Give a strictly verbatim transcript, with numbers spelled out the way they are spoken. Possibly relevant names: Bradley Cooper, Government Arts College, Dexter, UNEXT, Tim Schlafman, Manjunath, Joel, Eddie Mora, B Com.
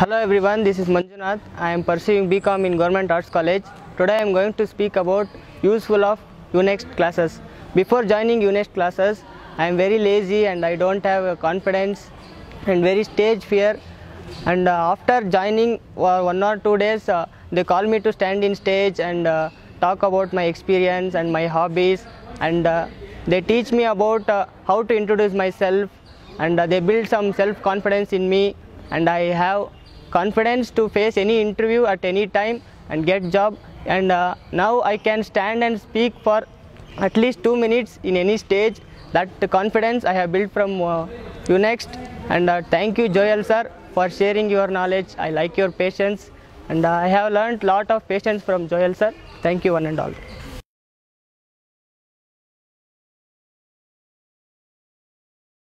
Hello everyone, this is Manjunath. I am pursuing B Com in Government Arts College. Today I am going to speak about useful of UNEXT classes. Before joining UNEXT classes, I am very lazy and I don't have confidence and very stage fear. And uh, after joining uh, one or two days, uh, they call me to stand in stage and uh, talk about my experience and my hobbies. And uh, they teach me about uh, how to introduce myself, and uh, they build some self-confidence in me, and I have confidence to face any interview at any time and get job. And uh, now I can stand and speak for at least two minutes in any stage. That confidence I have built from uh, UNEXT. And uh, thank you, Joel sir, for sharing your knowledge. I like your patience, and uh, I have learned lot of patience from Joel sir. Thank you one and all.